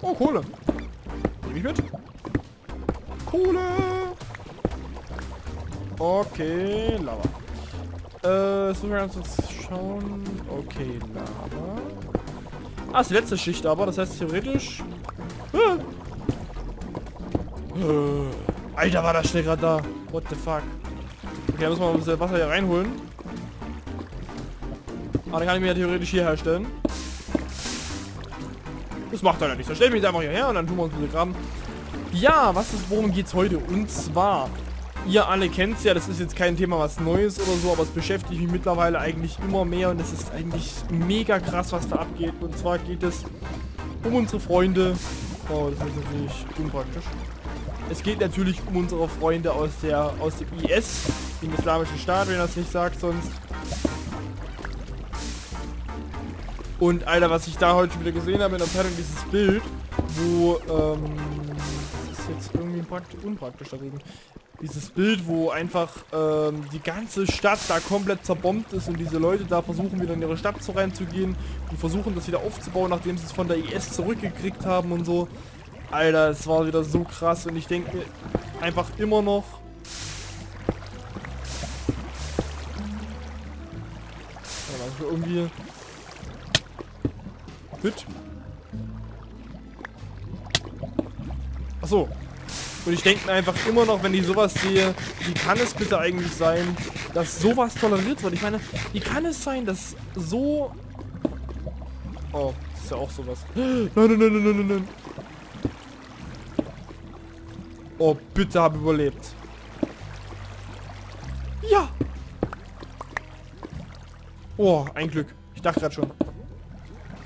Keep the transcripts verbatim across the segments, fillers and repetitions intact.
Oh, Kohle. Nehme ich mit? Kohle. Okay, Lava. Äh, so wir uns jetzt schauen. Okay, Lava. Ah, ist die letzte Schicht aber, das heißt theoretisch... Ah. Äh, Alter, war das schnell gerade da. What the fuck. Okay, da müssen wir mal ein bisschen Wasser hier reinholen. Aber dann kann ich mir ja theoretisch hier herstellen. Das macht er ja nicht. Dann stellen wir ihn einfach hierher und dann tun wir uns ein bisschen Graben. Ja, was ist, worum geht's heute? Und zwar, ihr alle kennt's ja, das ist jetzt kein Thema was Neues oder so, aber es beschäftigt mich mittlerweile eigentlich immer mehr und es ist eigentlich mega krass, was da abgeht. Und zwar geht es um unsere Freunde. Oh, das ist natürlich unpraktisch. Es geht natürlich um unsere Freunde aus der aus dem I S, dem Islamischen Staat, wenn das nicht sagt sonst. Und Alter, was ich da heute schon wieder gesehen habe in der Zeitung, dieses Bild, wo, ähm, das ist jetzt irgendwie praktisch, unpraktisch da drüben, dieses Bild, wo einfach, ähm, die ganze Stadt da komplett zerbombt ist und diese Leute da versuchen wieder in ihre Stadt zu reinzugehen und versuchen das wieder aufzubauen, nachdem sie es von der I S zurückgekriegt haben und so. Alter, es war wieder so krass und ich denke mir einfach immer noch, also irgendwie... Hüt. Achso. Und ich denke mir einfach immer noch, wenn ich sowas sehe, wie kann es bitte eigentlich sein, dass sowas toleriert wird? Ich meine, wie kann es sein, dass so... Oh, das ist ja auch sowas. Nein, nein, nein, nein, nein, nein. Oh, bitte hab überlebt. Ja. Oh, ein Glück. Ich dachte gerade schon.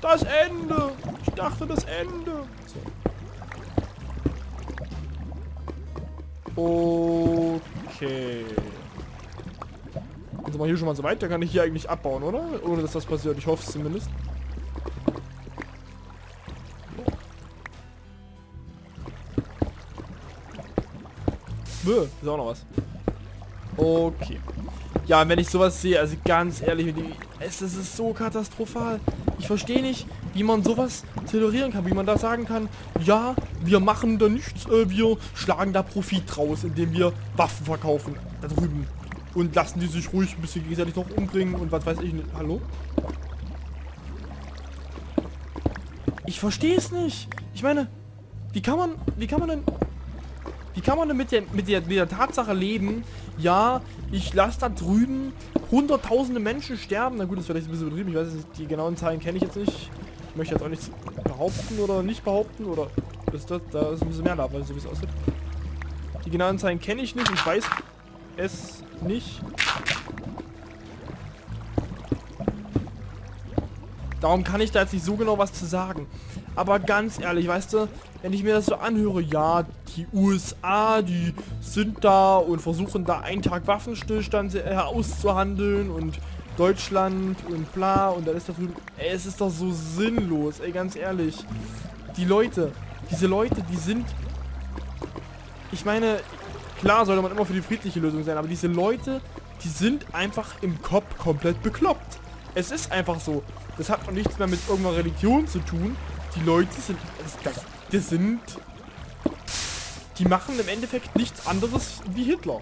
Das Ende! Ich dachte, das Ende! So. Okay. Sind wir hier schon mal so weit? Da kann ich hier eigentlich abbauen, oder? Ohne dass das passiert. Ich hoffe es zumindest. Bö, ist auch noch was. Okay. Ja, wenn ich sowas sehe, also ganz ehrlich, es ist so katastrophal. Ich verstehe nicht, wie man sowas tolerieren kann, wie man da sagen kann, ja, wir machen da nichts, äh, wir schlagen da Profit draus, indem wir Waffen verkaufen, da drüben. Und lassen die sich ruhig ein bisschen gegenseitig noch umbringen und was weiß ich nicht. Hallo? Ich verstehe es nicht. Ich meine, wie kann man, wie kann man denn... Wie kann man denn mit der, mit der, mit der Tatsache leben, ja, ich lasse da drüben hunderttausende Menschen sterben. Na gut, das ist vielleicht ein bisschen übertrieben, ich weiß nicht, die genauen Zahlen kenne ich jetzt nicht. Ich möchte jetzt auch nichts behaupten oder nicht behaupten oder... Ist das, da ist ein bisschen mehr da, weil so wie es aussieht. Die genauen Zahlen kenne ich nicht, ich weiß es nicht. Darum kann ich da jetzt nicht so genau was zu sagen. Aber ganz ehrlich, weißt du, wenn ich mir das so anhöre, ja, die U S A, die sind da und versuchen da einen Tag Waffenstillstand auszuhandeln und Deutschland und bla und dann ist das drüben, ey, es ist doch so sinnlos, ey, ganz ehrlich. Die Leute, diese Leute, die sind, ich meine, klar sollte man immer für die friedliche Lösung sein, aber diese Leute, die sind einfach im Kopf komplett bekloppt. Es ist einfach so. Das hat auch nichts mehr mit irgendeiner Religion zu tun. Die Leute sind... Das, das sind... Die machen im Endeffekt nichts anderes wie Hitler.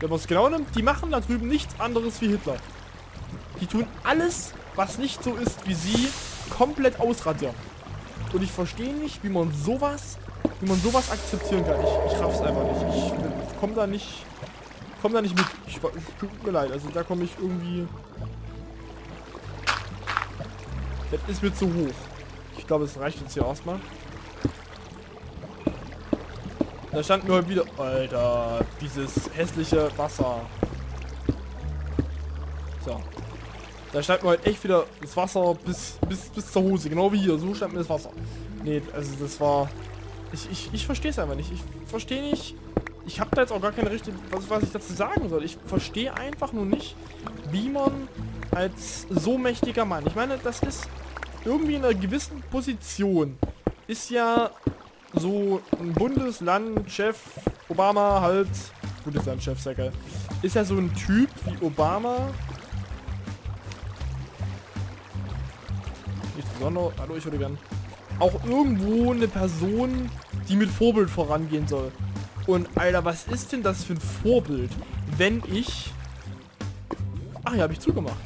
Wenn man es genau nimmt, die machen da drüben nichts anderes wie Hitler. Die tun alles, was nicht so ist wie sie, komplett ausradieren. Und ich verstehe nicht, wie man sowas... Wie man sowas akzeptieren kann. Ich, ich raff's einfach nicht. Ich komm da nicht... Komm da nicht mit. Ich, tut mir leid. Also da komme ich irgendwie... Das ist mir zu hoch. Ich glaube, es reicht jetzt hier erstmal. Da standen wir heute wieder... Alter, dieses hässliche Wasser. So. Da stand mir heute echt wieder das Wasser bis, bis, bis zur Hose. Genau wie hier. So stand mir das Wasser. Nee, also das war... Ich, ich, ich verstehe es einfach nicht. Ich verstehe nicht... Ich habe da jetzt auch gar keine richtige... Was, was ich dazu sagen soll. Ich verstehe einfach nur nicht, wie man... Als so mächtiger Mann. Ich meine, das ist irgendwie in einer gewissen Position ist ja so ein Bundeslandchef, Obama halt, Bundeslandchef, sehr geil, ist ja so ein Typ wie Obama. Nichts Besonderes, hallo, ich würde gern. Auch irgendwo eine Person, die mit Vorbild vorangehen soll. Und Alter, was ist denn das für ein Vorbild, wenn ich... Ach ja, habe ich zugemacht.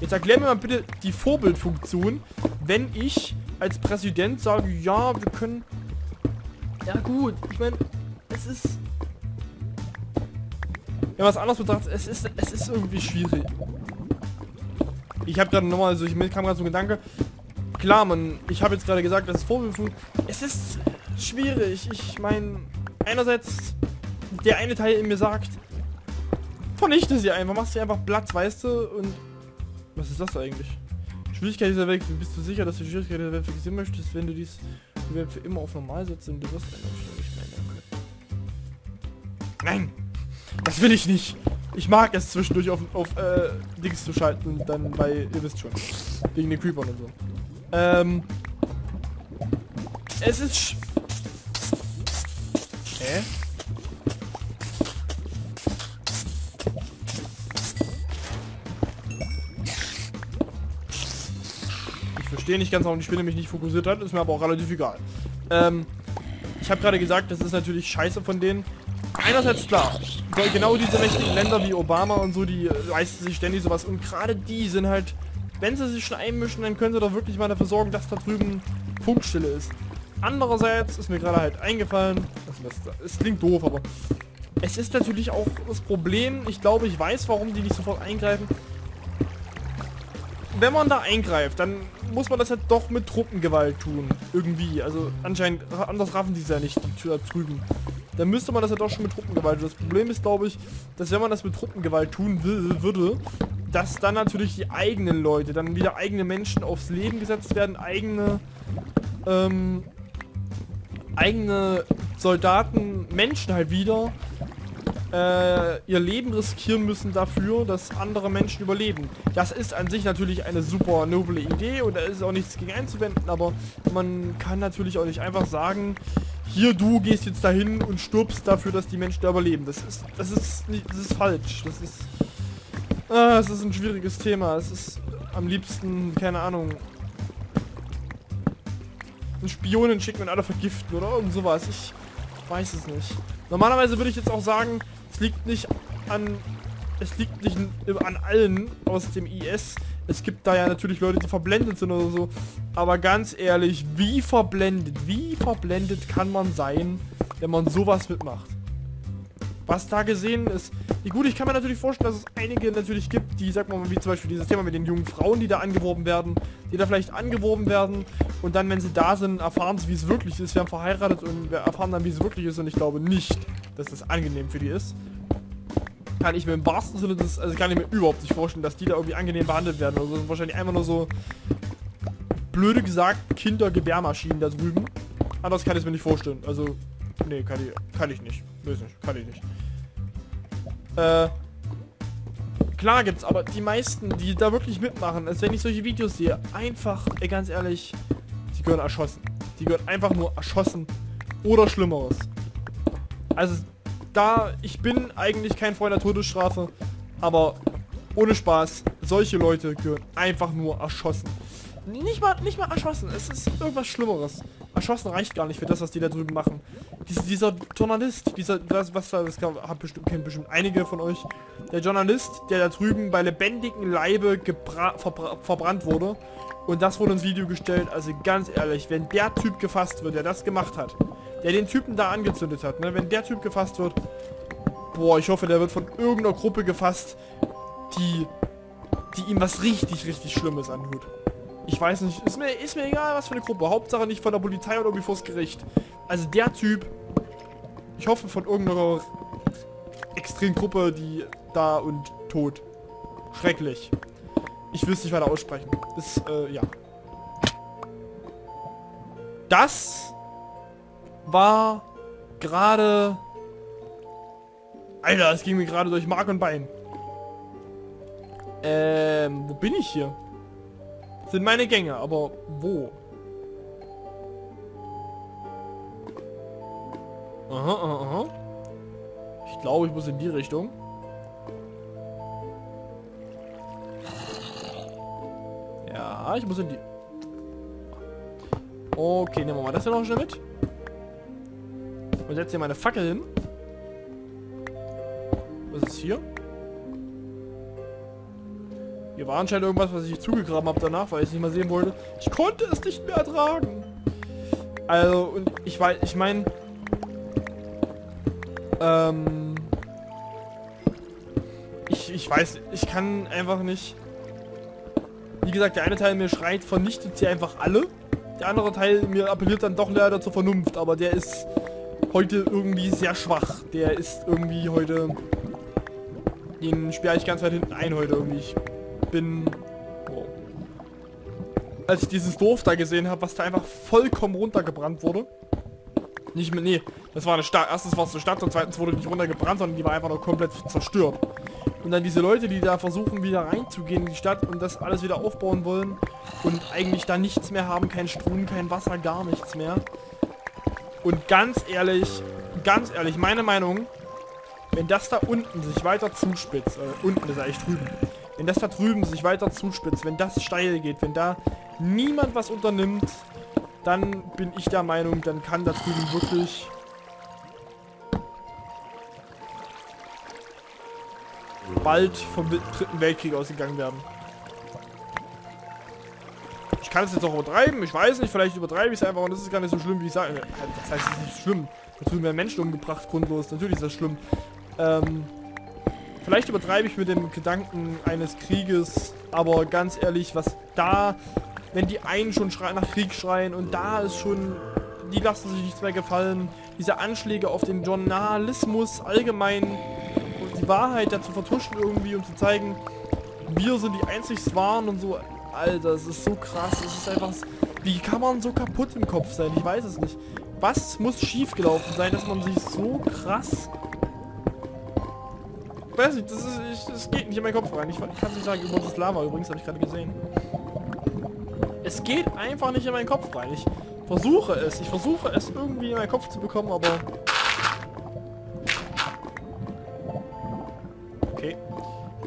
Jetzt erklär mir mal bitte die Vorbildfunktion, wenn ich als Präsident sage, ja, wir können... Ja gut, ich meine, es ist... Wenn man es anders betrachtet, es ist, es ist irgendwie schwierig. Ich habe gerade nochmal, also ich kam gerade so ein Gedanke. Klar, man, ich habe jetzt gerade gesagt, das ist Vorbildfunktion. Es ist schwierig. Ich meine, einerseits, der eine Teil in mir sagt, vernichte sie einfach, machst sie einfach Platz, weißt du, und... Was ist das eigentlich? Schwierigkeit dieser Welt. Bist du sicher, dass du die Schwierigkeit dieser Welt vergessen möchtest, wenn du dies Welt für immer auf normal setzt und du wirst eine Umstellung nicht mehr ändern können? Nein! Das will ich nicht! Ich mag es zwischendurch auf, auf äh, Dings zu schalten und dann bei, ihr wisst schon, wegen den Creepern und so. Ähm... Es ist sch... Hä? Verstehe nicht ganz, warum die Spinne mich nicht fokussiert hat, ist mir aber auch relativ egal. Ähm, ich habe gerade gesagt, das ist natürlich scheiße von denen. Einerseits klar, genau diese mächtigen Länder wie Obama und so, die leisten sich ständig sowas. Und gerade die sind halt, wenn sie sich schon einmischen, dann können sie doch wirklich mal dafür sorgen, dass da drüben Funkstille ist. Andererseits ist mir gerade halt eingefallen, es klingt doof, aber es ist natürlich auch das Problem, ich glaube, ich weiß, warum die nicht sofort eingreifen. Wenn man da eingreift, dann muss man das halt doch mit Truppengewalt tun. Irgendwie. Also anscheinend, anders raffen die es ja nicht, die da drüben. Dann müsste man das ja halt doch schon mit Truppengewalt tun. Das Problem ist, glaube ich, dass wenn man das mit Truppengewalt tun will, würde, dass dann natürlich die eigenen Leute, dann wieder eigene Menschen aufs Leben gesetzt werden, eigene, ähm, eigene Soldaten, Menschen halt wieder, ihr Leben riskieren müssen dafür, dass andere Menschen überleben. Das ist an sich natürlich eine super noble Idee und da ist auch nichts gegen einzuwenden, aber man kann natürlich auch nicht einfach sagen, hier, du gehst jetzt dahin und stirbst dafür, dass die Menschen da überleben. Das ist, das ist, nicht, das ist falsch. Das ist, ah, das ist ein schwieriges Thema. Es ist am liebsten, keine Ahnung, einen Spionen schicken und alle vergiften oder irgend sowas. Ich weiß es nicht. Normalerweise würde ich jetzt auch sagen, es liegt nicht an, es liegt nicht an allen aus dem I S. Es gibt da ja natürlich Leute, die verblendet sind oder so. Aber ganz ehrlich, wie verblendet, wie verblendet kann man sein, wenn man sowas mitmacht? Was da gesehen ist, gut, ich kann mir natürlich vorstellen, dass es einige natürlich gibt, die, sag mal, wie zum Beispiel dieses Thema mit den jungen Frauen, die da angeworben werden, die da vielleicht angeworben werden und dann, wenn sie da sind, erfahren sie, wie es wirklich ist. Wir haben verheiratet und wir erfahren dann, wie es wirklich ist und ich glaube nicht, dass das angenehm für die ist. Kann ich mir im wahrsten Sinne, das, also kann ich mir überhaupt nicht vorstellen, dass die da irgendwie angenehm behandelt werden. Also das sind wahrscheinlich einfach nur so, blöde gesagt, Kindergebärmaschinen da drüben. Anders kann ich es mir nicht vorstellen, also... Nee, kann ich, kann ich nicht. Weiß nicht. Kann ich nicht. Äh, klar gibt's aber die meisten, die da wirklich mitmachen, als wenn ich solche Videos sehe, einfach, ey, ganz ehrlich, die gehören erschossen. Die gehören einfach nur erschossen oder Schlimmeres. Also, da, ich bin eigentlich kein Freund der Todesstrafe, aber ohne Spaß, solche Leute gehören einfach nur erschossen. Nicht mal, nicht mal erschossen, es ist irgendwas Schlimmeres. Erschossen reicht gar nicht für das, was die da drüben machen. Dies, dieser Journalist, dieser, was, was das hat bestimmt, kennt bestimmt einige von euch. Der Journalist, der da drüben bei lebendigem Leibe gebra verbra verbrannt wurde. Und das wurde ins Video gestellt, also ganz ehrlich, wenn der Typ gefasst wird, der das gemacht hat, der den Typen da angezündet hat, ne, wenn der Typ gefasst wird, boah, ich hoffe, der wird von irgendeiner Gruppe gefasst, die, die ihm was richtig, richtig Schlimmes antut. Ich weiß nicht, ist mir, ist mir egal, was für eine Gruppe. Hauptsache nicht von der Polizei oder irgendwie vors Gericht. Also der Typ, ich hoffe von irgendeiner extremen Gruppe, die da und tot. Schrecklich. Ich will es nicht weiter aussprechen. Ist, äh, ja. Das war gerade... Alter, es ging mir gerade durch Mark und Bein. Ähm, wo bin ich hier? sind meine Gänge, aber wo? Aha, aha, aha. Ich glaube, ich muss in die Richtung. Ja, ich muss in die... Okay, nehmen wir mal das hier noch schnell mit. Und setze hier meine Fackel hin. Was ist hier? Hier war anscheinend irgendwas, was ich zugegraben habe danach, weil ich es nicht mal sehen wollte. Ich konnte es nicht mehr ertragen. Also, und ich weiß, ich meine... Ähm... Ich, ich weiß, ich kann einfach nicht... Wie gesagt, der eine Teil mir schreit, vernichtet sie einfach alle. Der andere Teil mir appelliert dann doch leider zur Vernunft, aber der ist heute irgendwie sehr schwach. Der ist irgendwie heute... Den sperre ich ganz weit hinten ein heute irgendwie. Ich bin... Oh. Als ich dieses Dorf da gesehen habe, was da einfach vollkommen runtergebrannt wurde. Nicht mehr, nee, das war eine Stadt. Erstens war es eine Stadt und zweitens wurde nicht runtergebrannt, sondern die war einfach nur komplett zerstört. Und dann diese Leute, die da versuchen, wieder reinzugehen in die Stadt und das alles wieder aufbauen wollen und eigentlich da nichts mehr haben, kein Strom, kein Wasser, gar nichts mehr. Und ganz ehrlich, ganz ehrlich, meine Meinung, wenn das da unten sich weiter zuspitzt, äh, unten ist eigentlich drüben, wenn das da drüben sich weiter zuspitzt, wenn das steil geht, wenn da niemand was unternimmt, dann bin ich der Meinung, dann kann da drüben wirklich... bald vom dritten Weltkrieg ausgegangen werden. Ich kann es jetzt auch übertreiben, ich weiß nicht, vielleicht übertreibe ich es einfach und das ist gar nicht so schlimm, wie ich sage. Das heißt, es ist nicht schlimm. Dazu werden Menschen umgebracht, grundlos, natürlich ist das schlimm. Ähm, vielleicht übertreibe ich mit dem Gedanken eines Krieges, aber ganz ehrlich, was da, wenn die einen schon nach Krieg schreien und da ist schon... Die lassen sich nichts mehr gefallen. Diese Anschläge auf den Journalismus allgemein... die Wahrheit dazu vertuschen irgendwie, um zu zeigen, wir sind die einzig Wahren und so. Alter, es ist so krass, es ist einfach, wie kann man so kaputt im Kopf sein? Ich weiß es nicht. Was muss schiefgelaufen sein, dass man sich so krass... Ich weiß nicht, das, ist, ich, das geht nicht in meinen Kopf rein. Ich, ich kann es nicht sagen, über das Lava übrigens, habe ich gerade gesehen. Es geht einfach nicht in meinen Kopf rein. Ich versuche es, ich versuche es irgendwie in meinen Kopf zu bekommen, aber...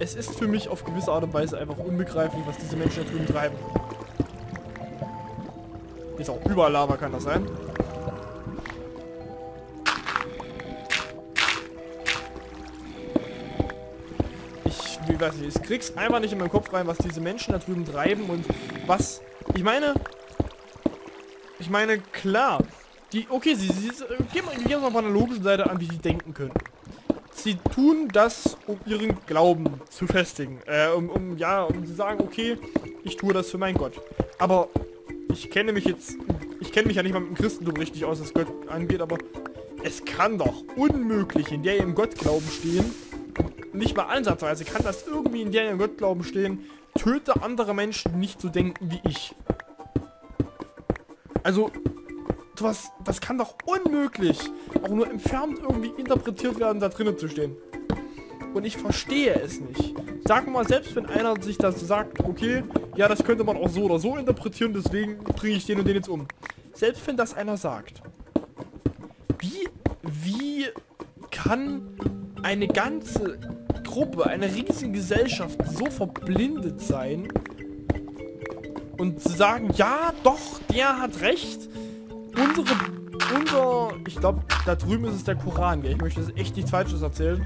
Es ist für mich auf gewisse Art und Weise einfach unbegreiflich, was diese Menschen da drüben treiben. Ist auch überall Lava, kann das sein? Ich, ich weiß nicht, ich krieg's einfach nicht in meinen Kopf rein, was diese Menschen da drüben treiben und was... Ich meine... Ich meine, klar. Die... Okay, sie... sie, sie gehen wir uns mal von der logischen Seite an, wie die denken können. Sie tun das, um ihren Glauben zu festigen. Äh, um, um, ja, um zu sagen, okay, ich tue das für meinen Gott. Aber ich kenne mich jetzt, ich kenne mich ja nicht mal mit dem Christentum richtig aus, was Gott angeht, aber es kann doch unmöglich in der ihrem Gottglauben stehen, nicht mal ansatzweise, kann das irgendwie in der ihrem Gottglauben stehen, töte andere Menschen nicht so denken wie ich. Also... Was, das kann doch unmöglich auch nur entfernt irgendwie interpretiert werden, da drinnen zu stehen. Und ich verstehe es nicht. Sag mal, selbst wenn einer sich das sagt, okay, ja, das könnte man auch so oder so interpretieren, deswegen bringe ich den und den jetzt um. Selbst wenn das einer sagt, wie, wie kann eine ganze Gruppe, eine riesige Gesellschaft so verblindet sein und zu sagen, ja, doch, der hat recht. Unsere, unser, ich glaube, da drüben ist es der Koran, gell? Ich möchte jetzt echt nichts Falsches erzählen.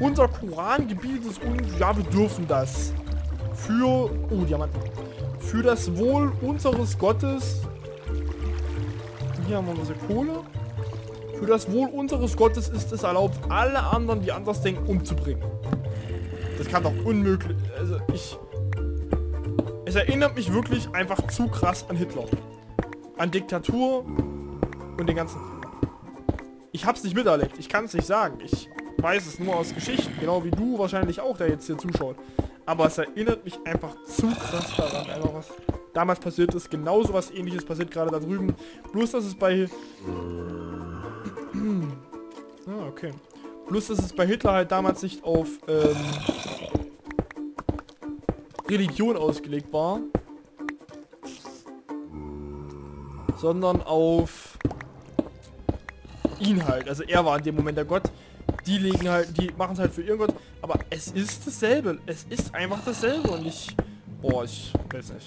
Unser Koran gebietet es uns, ja, wir dürfen das. Für, oh, Diamanten. Für das Wohl unseres Gottes. Hier haben wir unsere Kohle. Für das Wohl unseres Gottes ist es erlaubt, alle anderen, die anders denken, umzubringen. Das kann doch unmöglich, also ich... Es erinnert mich wirklich einfach zu krass an Hitler. An Diktatur und den ganzen... Ich hab's nicht miterlebt, ich kann's nicht sagen. Ich weiß es nur aus Geschichten, genau wie du wahrscheinlich auch, der jetzt hier zuschaut. Aber es erinnert mich einfach zu krass daran, einfach was damals passiert ist. Genauso was Ähnliches passiert gerade da drüben. Bloß, dass es bei... ah, okay. Bloß, dass es bei Hitler halt damals nicht auf ähm, Religion ausgelegt war, sondern auf ihn halt. Also er war in dem Moment der Gott. Die legen halt, die machen es halt für ihren Gott. Aber es ist dasselbe. Es ist einfach dasselbe und ich... Boah, ich weiß nicht.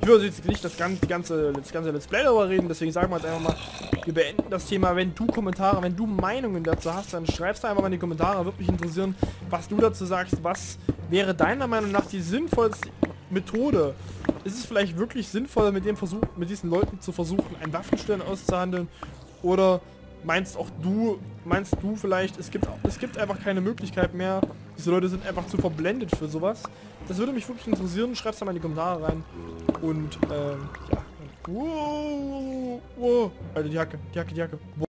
Ich würde jetzt nicht das ganze, ganze, das ganze Let's Play darüber reden, deswegen sagen wir jetzt einfach mal, wir beenden das Thema. Wenn du Kommentare, wenn du Meinungen dazu hast, dann schreibst du einfach mal in die Kommentare. Würde mich interessieren, was du dazu sagst. Was wäre deiner Meinung nach die sinnvollste Methode? Ist es vielleicht wirklich sinnvoll, mit dem Versuch, mit diesen Leuten zu versuchen, einen Waffenstillstand auszuhandeln? Oder meinst auch du, meinst du vielleicht, es gibt, es gibt einfach keine Möglichkeit mehr. Diese Leute sind einfach zu verblendet für sowas. Das würde mich wirklich interessieren. Schreib's da mal in die Kommentare rein. Und, ähm, ja. Wow, wow. Alter, die Hacke, die Hacke, die Hacke. Wow.